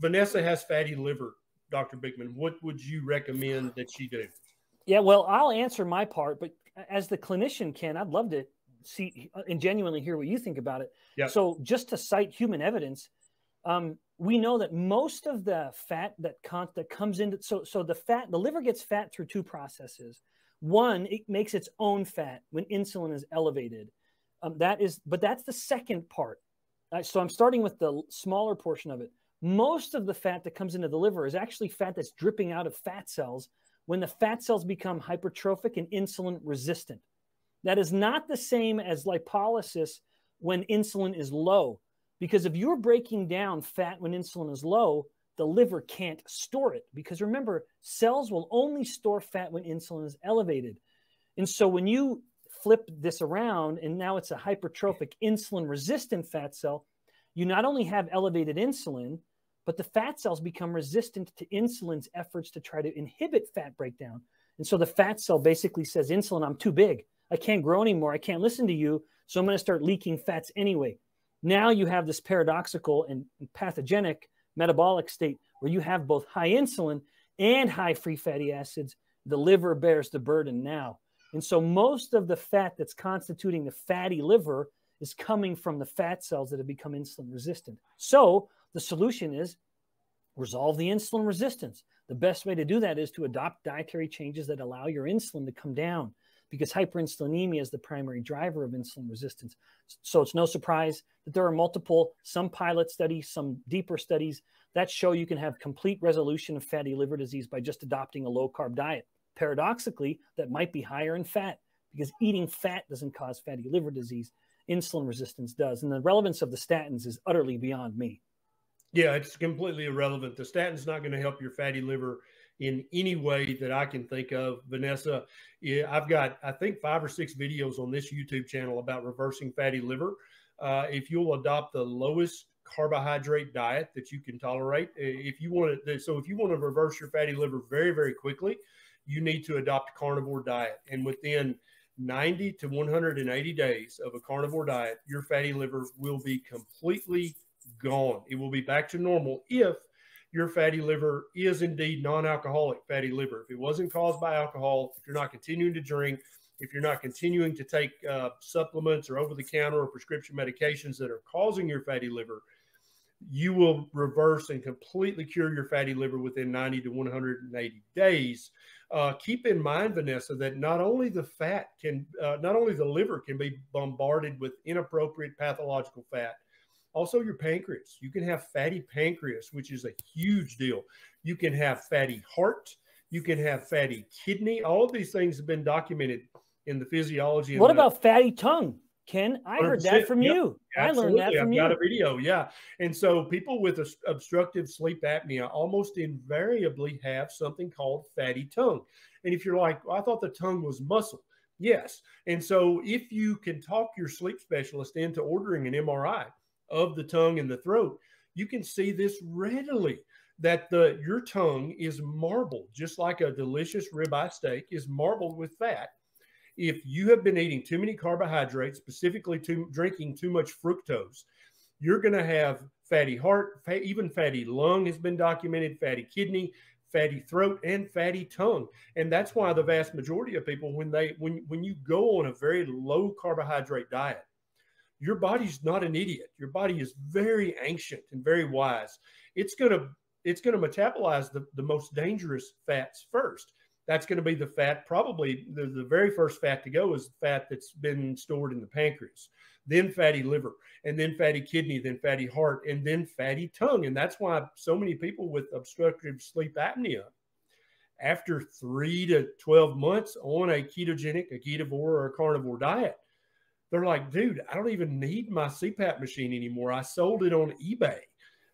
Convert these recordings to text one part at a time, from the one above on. Vanessa has fatty liver, Dr. Bikman. What would you recommend that she do? Yeah, well, I'll answer my part, but as the clinician, Ken, I'd love to see and genuinely hear what you think about it. Yep. So just to cite human evidence, we know that most of the fat that comes into, the liver gets fat through two processes. One, it makes its own fat when insulin is elevated. But that's the second part. So I'm starting with the smaller portion of it. Most of the fat that comes into the liver is actually fat that's dripping out of fat cells when the fat cells become hypertrophic and insulin resistant. That is not the same as lipolysis when insulin is low, because if you're breaking down fat when insulin is low, the liver can't store it, because remember, cells will only store fat when insulin is elevated. And so when you flip this around and now it's a hypertrophic insulin-resistant fat cell, you not only have elevated insulin, but the fat cells become resistant to insulin's efforts to try to inhibit fat breakdown. And so the fat cell basically says, insulin, I'm too big. I can't grow anymore. I can't listen to you. So I'm going to start leaking fats anyway. Now you have this paradoxical and pathogenic metabolic state where you have both high insulin and high free fatty acids. The liver bears the burden now. And so most of the fat that's constituting the fatty liver is coming from the fat cells that have become insulin resistant. So the solution is resolve the insulin resistance. The best way to do that is to adopt dietary changes that allow your insulin to come down, because hyperinsulinemia is the primary driver of insulin resistance. So it's no surprise that there are multiple, some pilot studies, some deeper studies that show you can have complete resolution of fatty liver disease by just adopting a low-carb diet. Paradoxically, that might be higher in fat, because eating fat doesn't cause fatty liver disease. Insulin resistance does. And the relevance of the statins is utterly beyond me. Yeah, it's completely irrelevant. The statin's not going to help your fatty liver in any way that I can think of, Vanessa. Yeah, I've got, I think, 5 or 6 videos on this YouTube channel about reversing fatty liver. If you'll adopt the lowest carbohydrate diet that you can tolerate, if you want to, so if you want to reverse your fatty liver very, very quickly, you need to adopt a carnivore diet. And within 90 to 180 days of a carnivore diet, your fatty liver will be completely gone. It will be back to normal if your fatty liver is indeed non-alcoholic fatty liver. If it wasn't caused by alcohol, if you're not continuing to drink, if you're not continuing to take supplements or over-the-counter or prescription medications that are causing your fatty liver, you will reverse and completely cure your fatty liver within 90 to 180 days. Keep in mind, Vanessa, that not only the fat can, not only the liver can be bombarded with inappropriate pathological fat, also your pancreas. You can have fatty pancreas, which is a huge deal. You can have fatty heart. You can have fatty kidney. All of these things have been documented in the physiology. What about fatty tongue? Ken, I heard that from you. Absolutely. I learned that from you. I've got a video, yeah. And so people with obstructive sleep apnea almost invariably have something called fatty tongue. And if you're like, well, I thought the tongue was muscle. Yes. And so if you can talk your sleep specialist into ordering an MRI of the tongue and the throat, you can see this readily, that your tongue is marbled, just like a delicious ribeye steak is marbled with fat. If you have been eating too many carbohydrates, specifically drinking too much fructose, you're going to have fatty heart, even fatty lung has been documented, fatty kidney, fatty throat, and fatty tongue. And that's why the vast majority of people, when you go on a very low carbohydrate diet, your body's not an idiot. Your body is very ancient and very wise. It's going to metabolize the most dangerous fats first. That's going to be the fat, probably the very first fat to go is fat that's been stored in the pancreas, then fatty liver, and then fatty kidney, then fatty heart, and then fatty tongue. And that's why so many people with obstructive sleep apnea, after 3 to 12 months on a ketogenic, a ketovore, or a carnivore diet, they're like, dude, I don't even need my CPAP machine anymore. I sold it on eBay.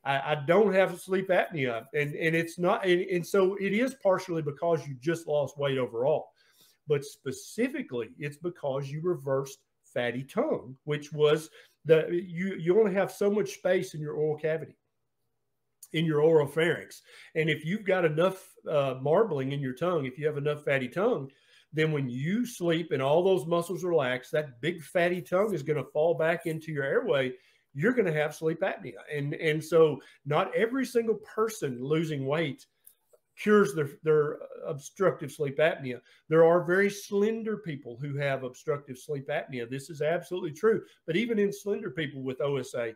I don't have sleep apnea, and it's not, and so it is partially because you just lost weight overall, but specifically it's because you reversed fatty tongue, which was you only have so much space in your oral cavity, in your oral pharynx, and if you've got enough marbling in your tongue, if you have enough fatty tongue, then when you sleep and all those muscles relax, that big fatty tongue is going to fall back into your airway you're going to have sleep apnea. And so not every single person losing weight cures their obstructive sleep apnea. There are very slender people who have obstructive sleep apnea. This is absolutely true. But even in slender people with OSA,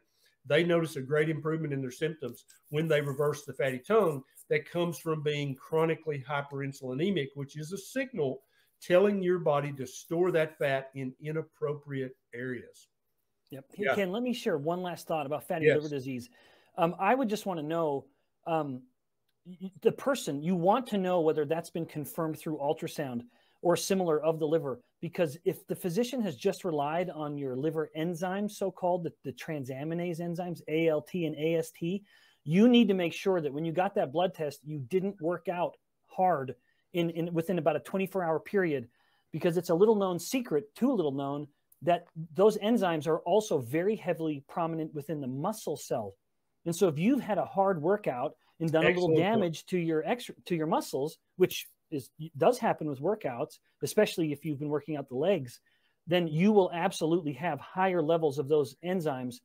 they notice a great improvement in their symptoms when they reverse the fatty tongue that comes from being chronically hyperinsulinemic, which is a signal telling your body to store that fat in inappropriate areas. Yep. Yeah. Ken, let me share one last thought about fatty liver disease. I would just want to know, the person, you want to know whether that's been confirmed through ultrasound or similar of the liver, because if the physician has just relied on your liver enzymes, so-called the transaminase enzymes, ALT and AST, you need to make sure that when you got that blood test, you didn't work out hard within about a 24-hour period, because it's a little-known secret, too little-known, that those enzymes are also very heavily prominent within the muscle cell. And so if you've had a hard workout and done a little damage to your muscles, which does happen with workouts, especially if you've been working out the legs, then you will absolutely have higher levels of those enzymes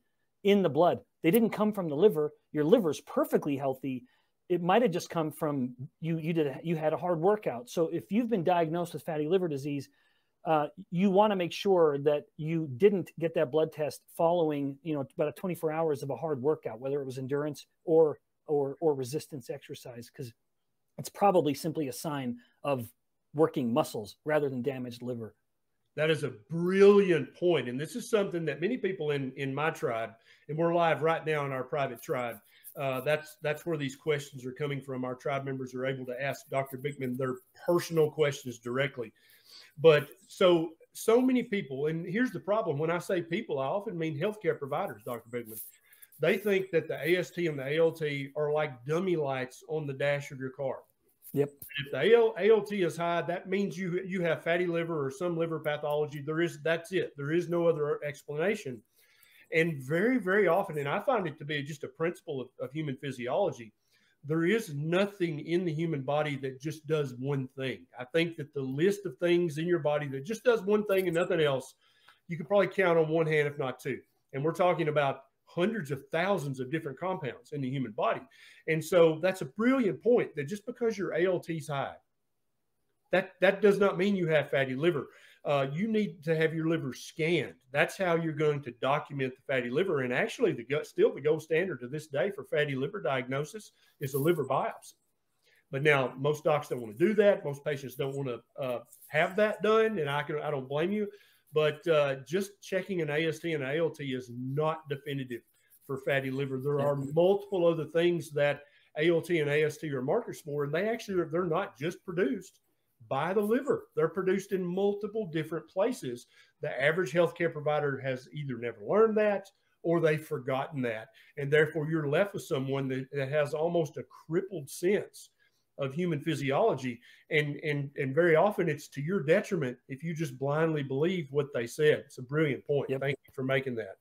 in the blood. They didn't come from the liver. Your liver's perfectly healthy. It might have just come from you had a hard workout. So if you've been diagnosed with fatty liver disease, you want to make sure that you didn't get that blood test following, about 24 hours of a hard workout, whether it was endurance or resistance exercise, because it's probably simply a sign of working muscles rather than damaged liver. That is a brilliant point. And this is something that many people in my tribe, and we're live right now in our private tribe, that's where these questions are coming from. Our tribe members are able to ask Dr. Bikman their personal questions directly. But so many people, and here's the problem. When I say people, I often mean healthcare providers, Dr. Bikman. They think that the AST and the ALT are like dummy lights on the dash of your car. Yep. If the ALT is high, that means you have fatty liver or some liver pathology. That's it. There is no other explanation. And very, very often, and I find it to be just a principle of human physiology, there is nothing in the human body that just does one thing. I think that the list of things in your body that just does one thing and nothing else, you could probably count on one hand, if not two. And we're talking about hundreds of thousands of different compounds in the human body. And so that's a brilliant point, that just because your ALT is high, that does not mean you have fatty liver. You need to have your liver scanned. That's how you're going to document the fatty liver. And actually, still the gold standard to this day for fatty liver diagnosis is a liver biopsy. But now most docs don't want to do that. Most patients don't want to have that done. And I don't blame you. But just checking an AST and ALT is not definitive for fatty liver. There are multiple other things that ALT and AST are markers for, and they're not just produced by the liver. They're produced in multiple different places. The average healthcare provider has either never learned that or they've forgotten that. And therefore, you're left with someone that has almost a crippled sense of human physiology. And very often it's to your detriment if you just blindly believe what they said. It's a brilliant point. Yep. Thank you for making that.